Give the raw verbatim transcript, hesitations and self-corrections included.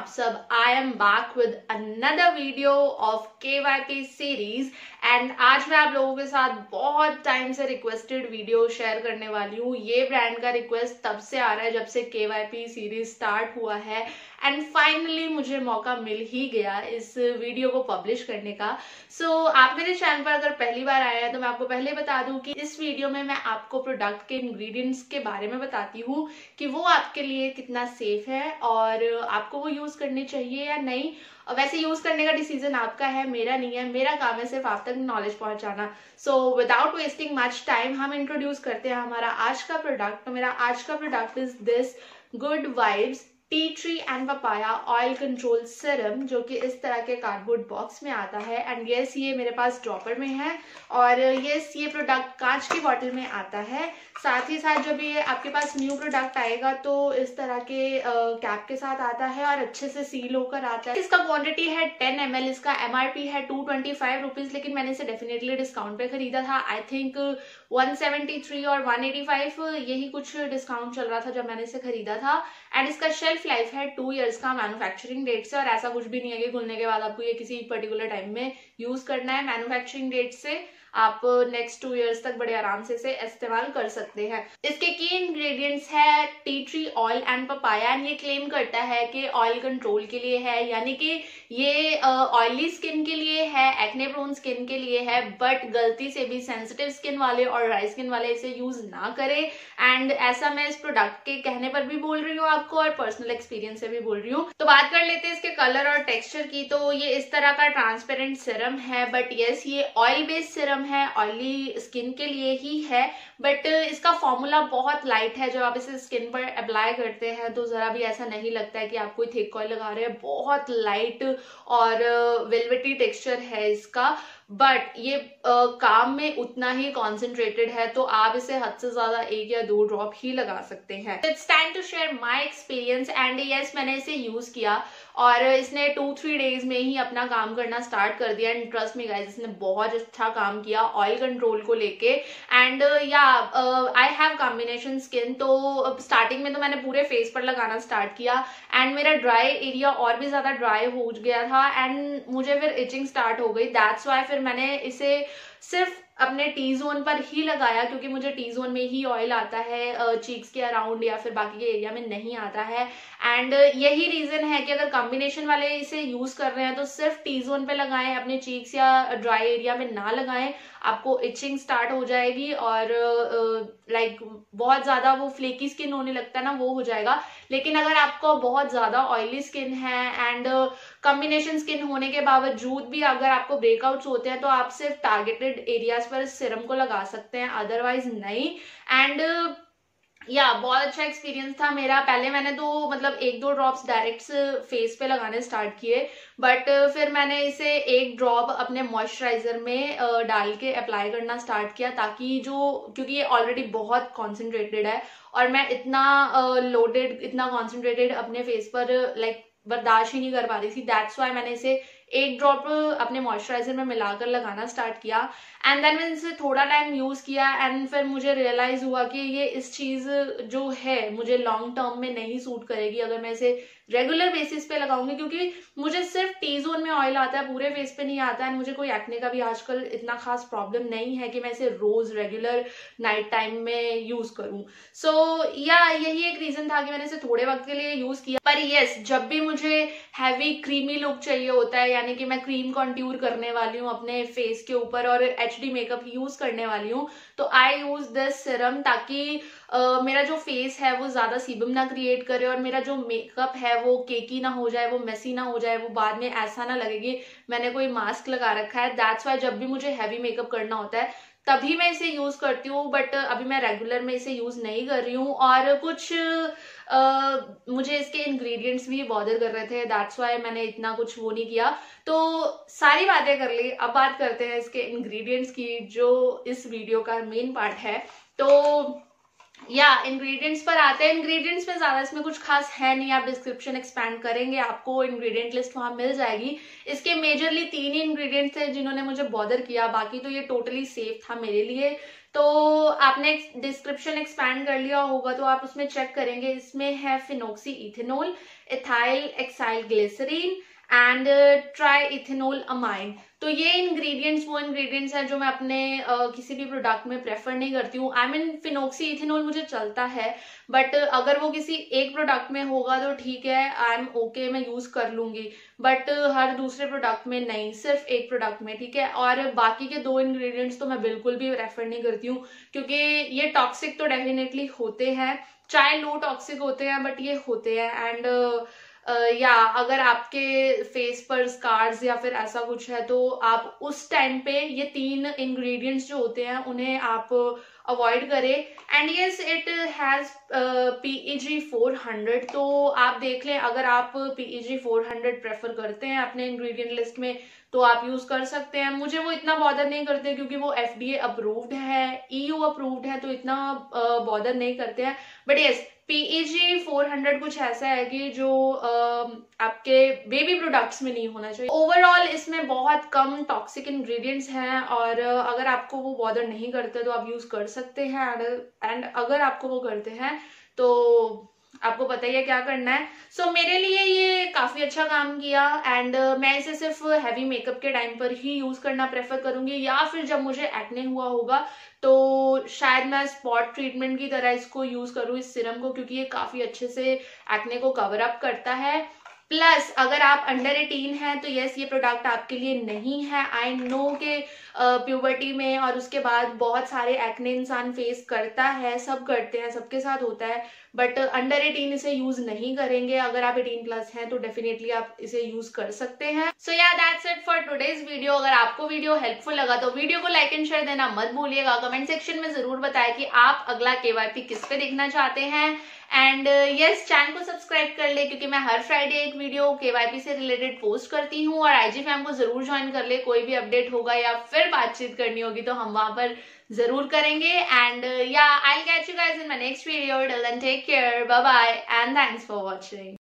आप सब, I am back with another video of KYP series and आज मैं आप लोगों के साथ बहुत टाइम से रिक्वेस्टेड वीडियो शेयर करने वाली हूँ। ये ब्रांड का रिक्वेस्ट तब से आ रहा है जब से केवाईपी सीरीज स्टार्ट हुआ है एंड फाइनली मुझे मौका मिल ही गया इस वीडियो को पब्लिश करने का। सो so, आप मेरे चैनल पर अगर पहली बार आए हैं तो मैं आपको पहले बता दूं कि इस वीडियो में मैं आपको प्रोडक्ट के इंग्रेडिएंट्स के बारे में बताती हूँ कि वो आपके लिए कितना सेफ है और आपको वो यूज करने चाहिए या नहीं। वैसे यूज करने का डिसीजन आपका है, मेरा नहीं है। मेरा काम है सिर्फ आप तक नॉलेज पहुंचाना। So without wasting much time हम इंट्रोड्यूस करते हैं हमारा आज का प्रोडक्ट। तो मेरा आज का product is this good vibes tea tree and papaya oil control serum, जो कि इस तरह के कार्डबोर्ड बॉक्स में आता है। एंड येस, ये मेरे पास ड्रॉपर में है और येस, ये प्रोडक्ट कांच की बॉटल में आता है। साथ ही साथ जब ये आपके पास न्यू प्रोडक्ट आएगा तो इस तरह के कैप के साथ आता है और अच्छे से सील होकर आता है। इसका क्वांटिटी है टेन एम एल, इसका एमआरपी है टू ट्वेंटी फाइव रुपीज, लेकिन मैंने इसे डेफिनेटली डिस्काउंट पे खरीदा था। I think one seventy three और वन एटी फाइव यही कुछ डिस्काउंट चल रहा था जब मैंने इसे खरीदा था। एंड इसका शेल्फ लाइफ है टू इयर्स का मैन्युफैक्चरिंग डेट से, और ऐसा कुछ भी नहीं है कि घुलने के बाद आपको ये किसी पर्टिकुलर टाइम में यूज करना है। मैन्युफैक्चरिंग डेट से आप नेक्स्ट टू इयर्स तक बड़े आराम से इसे इस्तेमाल कर सकते हैं। इसके की इंग्रेडिएंट्स है tea tree oil and papaya. ये क्लेम करता है कि ऑयल कंट्रोल के लिए है, यानी कि ये ऑयली uh, स्किन के लिए है, एक्ने प्रोन स्किन के लिए है। बट गलती से भी सेंसिटिव स्किन वाले और ड्राई स्किन वाले इसे यूज ना करें। एंड ऐसा मैं इस प्रोडक्ट के कहने पर भी बोल रही हूँ आपको और पर्सनल एक्सपीरियंस से भी बोल रही हूँ। तो बात कर लेते हैं इसके कलर और टेक्सचर की। तो ये इस तरह का ट्रांसपेरेंट सिरम है, बट येस ये ऑयल बेस्ड सिरम है, ऑयली स्किन के लिए ही है। बट इसका फॉर्मूला बहुत लाइट है, जब आप इसे स्किन पर अप्लाई करते हैं तो जरा भी ऐसा नहीं लगता है कि आप कोई थिक ऑयल लगा रहे हैं। बहुत लाइट और वेलवेटी टेक्सचर है इसका, बट ये आ, काम में उतना ही कॉन्सेंट्रेटेड है, तो आप इसे हद से ज्यादा एक या दो ड्रॉप ही लगा सकते हैं। It's time to share my experience and yes, मैंने इसे यूज किया और इसने टू थ्री डेज में ही अपना काम करना स्टार्ट कर दिया। एंड ट्रस्ट मी गाइस, इसने बहुत अच्छा काम किया ऑयल कंट्रोल को लेके। And yeah I have combination skin, तो स्टार्टिंग में तो मैंने पूरे फेस पर लगाना स्टार्ट किया एंड मेरा ड्राई एरिया और भी ज्यादा ड्राई हो गया था एंड मुझे फिर इचिंग स्टार्ट हो गई। दैट्स वाई फिर मैंने इसे सिर्फ अपने टी जोन पर ही लगाया, क्योंकि मुझे टी जोन में ही ऑयल आता है, चीक्स के अराउंड या फिर बाकी के एरिया में नहीं आता है। एंड यही रीजन है कि अगर कॉम्बिनेशन वाले इसे यूज कर रहे हैं तो सिर्फ टी जोन पे लगाएं, अपने चीक्स या ड्राई एरिया में ना लगाएं। आपको इचिंग स्टार्ट हो जाएगी और लाइक बहुत ज्यादा वो फ्लेकी स्किन होने लगता है ना, वो हो जाएगा। लेकिन अगर आपको बहुत ज्यादा ऑयली स्किन है एंड कॉम्बिनेशन स्किन होने के बावजूद भी अगर आपको ब्रेकआउट्स होते हैं तो आप सिर्फ टारगेटेड एरियाज पर सिरम को लगा सकते हैं, अदरवाइज नहीं। एंड या yeah, बहुत अच्छा एक्सपीरियंस था मेरा। पहले मैंने तो मतलब एक दो ड्रॉप्स डायरेक्ट फेस पे लगाने स्टार्ट किए, बट फिर मैंने इसे एक ड्रॉप अपने मॉइस्चराइजर में डाल के अप्लाई करना स्टार्ट किया, ताकि जो क्योंकि ये ऑलरेडी बहुत कॉन्सेंट्रेटेड है और मैं इतना लोडेड इतना कॉन्सेंट्रेटेड अपने फेस पर लाइक बर्दाश्त ही नहीं कर पा रही थी। दैट्स वाई मैंने इसे एक ड्रॉप अपने मॉइस्चराइजर में मिलाकर लगाना स्टार्ट किया एंड देन मैंने इसे थोड़ा टाइम यूज किया एंड फिर मुझे रियलाइज हुआ कि ये इस चीज जो है मुझे लॉन्ग टर्म में नहीं सूट करेगी अगर मैं इसे रेगुलर बेसिस पे लगाऊंगी, क्योंकि मुझे सिर्फ टी जोन में ऑयल आता है, पूरे फेस पे नहीं आता है। मुझे कोई एक्ने का भी आजकल इतना खास प्रॉब्लम नहीं है कि मैं इसे रोज रेगुलर नाइट टाइम में यूज करूं। सो so, या yeah, यही एक रीजन था कि मैंने इसे थोड़े वक्त के लिए यूज किया। पर येस, जब भी मुझे हैवी क्रीमी लुक चाहिए होता है, यानी कि मैं क्रीम कंट्यूर करने वाली हूँ अपने फेस के ऊपर और एचडी मेकअप यूज करने वाली हूँ, तो आई यूज दिस सिरम, ताकि Uh, मेरा जो फेस है वो ज्यादा सीबम ना क्रिएट करे और मेरा जो मेकअप है वो केकी ना हो जाए, वो मेसी ना हो जाए, वो बाद में ऐसा ना लगे कि मैंने कोई मास्क लगा रखा है। दैट्स वाई जब भी मुझे हैवी मेकअप करना होता है तभी मैं इसे यूज करती हूँ, बट अभी मैं रेगुलर में इसे यूज नहीं कर रही हूँ। और कुछ Uh, मुझे इसके इंग्रेडिएंट्स भी बॉदर कर रहे थे, दैट्स वाई मैंने इतना कुछ वो नहीं किया। तो सारी बातें कर ली, अब बात करते हैं इसके इंग्रेडिएंट्स की, जो इस वीडियो का मेन पार्ट है। तो या yeah, इंग्रेडिएंट्स पर आते हैं। इंग्रेडिएंट्स में ज्यादा इसमें कुछ खास है नहीं, आप डिस्क्रिप्शन एक्सपैंड करेंगे आपको इंग्रेडिएंट लिस्ट वहां मिल जाएगी। इसके मेजरली तीन ही इंग्रेडिएंट्स थे जिन्होंने मुझे बॉदर किया, बाकी तो ये टोटली सेफ था मेरे लिए। तो आपने डिस्क्रिप्शन एक्सपैंड कर लिया होगा तो आप उसमें चेक करेंगे. इसमें है phenoxyethanol, ethylhexylglycerin and triethanolamine. तो ये इंग्रेडिएंट्स वो इंग्रेडिएंट्स हैं जो मैं अपने uh, किसी भी प्रोडक्ट में प्रेफर नहीं करती हूँ. आई मीन फिनोक्सी इथेनॉल मुझे चलता है, बट अगर वो किसी एक प्रोडक्ट में होगा तो ठीक है, आई एम ओके, मैं यूज कर लूंगी, बट हर दूसरे प्रोडक्ट में नहीं, सिर्फ एक प्रोडक्ट में, ठीक है. और बाकी के दो इंग्रेडिएंट्स तो मैं बिल्कुल भी प्रेफर नहीं करती हूँ क्योंकि ये टॉक्सिक तो डेफिनेटली होते हैं, चाहे लो टॉक्सिक होते हैं बट ये होते हैं. एंड या uh, yeah, अगर आपके फेस पर स्कार्स या फिर ऐसा कुछ है तो आप उस टाइम पे ये तीन इंग्रेडिएंट्स जो होते हैं उन्हें आप अवॉइड करें. And yes, it has P E G four hundred. तो आप देख लें, अगर आप P E G four hundred prefer करते हैं अपने इंग्रेडिएंट लिस्ट में तो आप यूज कर सकते हैं. मुझे वो इतना बॉदर नहीं करते क्योंकि वो एफ डी ए अप्रूव्ड है, ई यू अप्रूव्ड है, तो इतना बॉदर नहीं करते हैं. But yes, P E G four hundred कुछ ऐसा है कि जो आपके बेबी प्रोडक्ट्स में नहीं होना चाहिए. ओवरऑल इसमें बहुत कम टॉक्सिक इंग्रेडिएंट्स हैं और अगर आपको वो बॉदर नहीं करते तो आप यूज कर सकते हैं. एंड अगर आपको वो करते हैं तो आपको पता ही है क्या करना है. सो so, मेरे लिए ये काफी अच्छा काम किया. एंड uh, मैं इसे सिर्फ हैवी मेकअप के टाइम पर ही यूज करना प्रेफर करूंगी या फिर जब मुझे एक्ने हुआ होगा तो शायद मैं स्पॉट ट्रीटमेंट की तरह इसको यूज करूँ, इस सीरम को, क्योंकि ये काफी अच्छे से एक्ने को कवर अप करता है. प्लस अगर आप अंडर एटीन हैं तो येस, ये प्रोडक्ट आपके लिए नहीं है. आई नो के प्यूबर्टी में और उसके बाद बहुत सारे एक्ने इंसान फेस करता है, सब करते हैं, सबके साथ होता है, बट अंडर एटीन इसे यूज नहीं करेंगे. अगर आप एटीन प्लस हैं तो डेफिनेटली आप इसे यूज कर सकते हैं. So yeah that's it for today's video. अगर आपको वीडियो हेल्पफुल लगा तो वीडियो को लाइक एंड शेयर देना मत भूलिएगा. कमेंट सेक्शन में जरूर बताएं कि आप अगला के वाई पी किस पे देखना चाहते हैं. एंड यस, चैनल को सब्सक्राइब कर ले क्योंकि मैं हर फ्राइडे एक वीडियो के वाई पी से रिलेटेड पोस्ट करती हूँ. और आई जी फैम को जरूर ज्वाइन कर ले, कोई भी अपडेट होगा या फिर बातचीत करनी होगी तो हम वहां पर जरूर करेंगे. And yeah I will catch you guys in my next video. Till then take care, bye bye and thanks for watching.